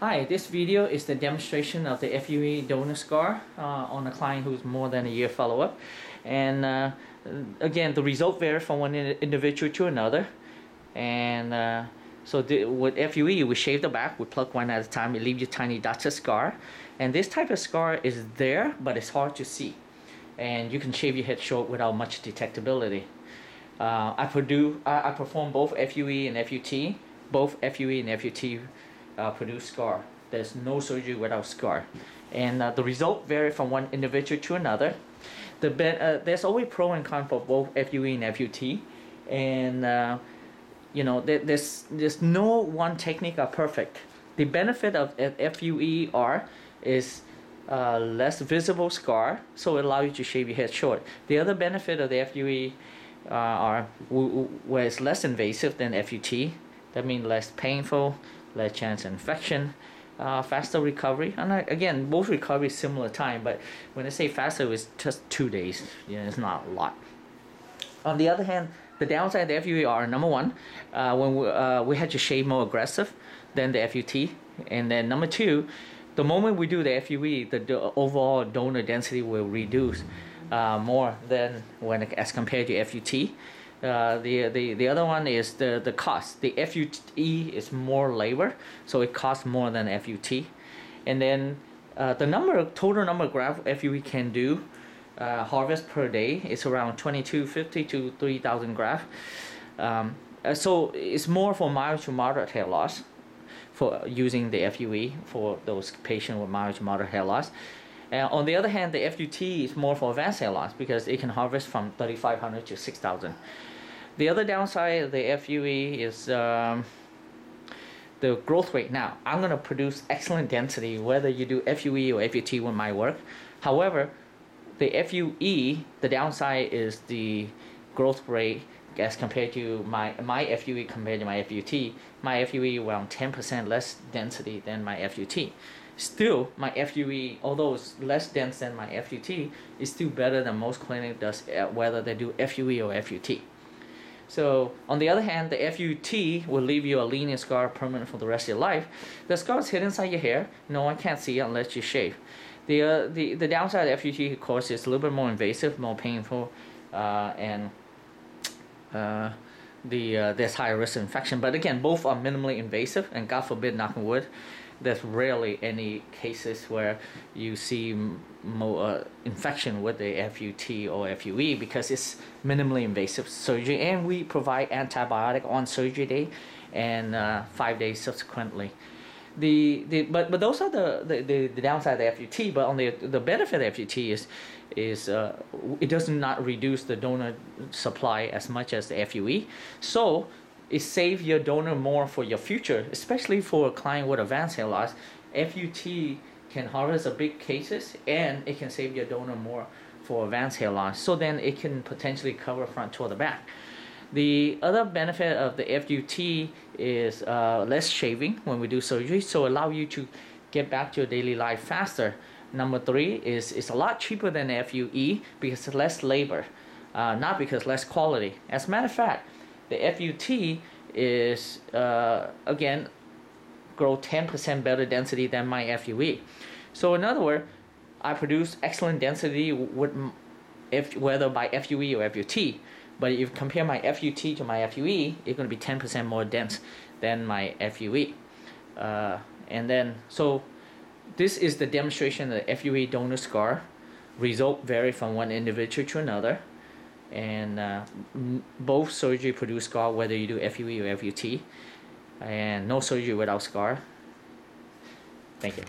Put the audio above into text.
Hi, this video is the demonstration of the FUE donor scar on a client who's more than a year follow-up. And again, the result varies from one individual to another. And with FUE, we shave the back, we pluck one at a time, it leaves you tiny dots of scar. And this type of scar is there, but it's hard to see. And you can shave your head short without much detectability. I perform both FUE and FUT. Both FUE and FUT produce scar. There's no surgery without scar, and the result vary from one individual to another. There's always pro and con for both FUE and FUT, and you know, there's no one technique are perfect. The benefit of FUE is less visible scar, so it allows you to shave your head short. The other benefit of the FUE where it's less invasive than FUT. That means less painful, less chance of infection, faster recovery. And again, both recovery is similar time, but when I say faster, it's just 2 days. Yeah, it's not a lot. On the other hand, the downside of the FUE are, number one, when we had to shave more aggressive than the FUT. And then number two, the moment we do the FUE, the overall donor density will reduce more than as compared to FUT. The other one is the cost. The FUE is more labor, so it costs more than FUT. And then the total number of grafts FUE can do harvest per day is around 2,250 to 3,000 grafts. So it's more for mild to moderate hair loss for using the FUE for those patients with mild to moderate hair loss. On the other hand, the FUT is more for advanced hair loss because it can harvest from 3,500 to 6,000. The other downside of the FUE is the growth rate. Now, I'm going to produce excellent density whether you do FUE or FUT with my work. However, the FUE, the downside is the growth rate as compared to my FUE compared to my FUT. My FUE around 10% less density than my FUT. Still, my FUE, although it's less dense than my FUT, is still better than most clinic does, whether they do FUE or FUT. So, on the other hand, the FUT will leave you a lenient scar permanent for the rest of your life. The scar is hidden inside your hair. No one can see it unless you shave. The downside of FUT, of course, is a little bit more invasive, more painful, and there's higher risk of infection. But again, both are minimally invasive, and God forbid, knock on wood, there's rarely any cases where you see more infection with the FUT or FUE because it's minimally invasive surgery, and we provide antibiotic on surgery day and 5 days subsequently. But those are the downside of the FUT. But on the benefit of FUT is it does not reduce the donor supply as much as the FUE. So it saves your donor more for your future, especially for a client with advanced hair loss. FUT can harvest a big cases, and it can save your donor more for advanced hair loss. So then it can potentially cover front toward the back. The other benefit of the FUT is less shaving when we do surgery, so allow you to get back to your daily life faster. Number three is it's a lot cheaper than FUE because it's less labor, not because less quality. As a matter of fact, the FUT is, again, grow 10% better density than my FUE. So in other words, I produce excellent density whether by FUE or FUT. But if you compare my FUT to my FUE, it's going to be 10% more dense than my FUE. So this is the demonstration of the FUE donor scar. Results vary from one individual to another. And both surgery produce scar, whether you do FUE or FUT, and no surgery without scar. Thank you.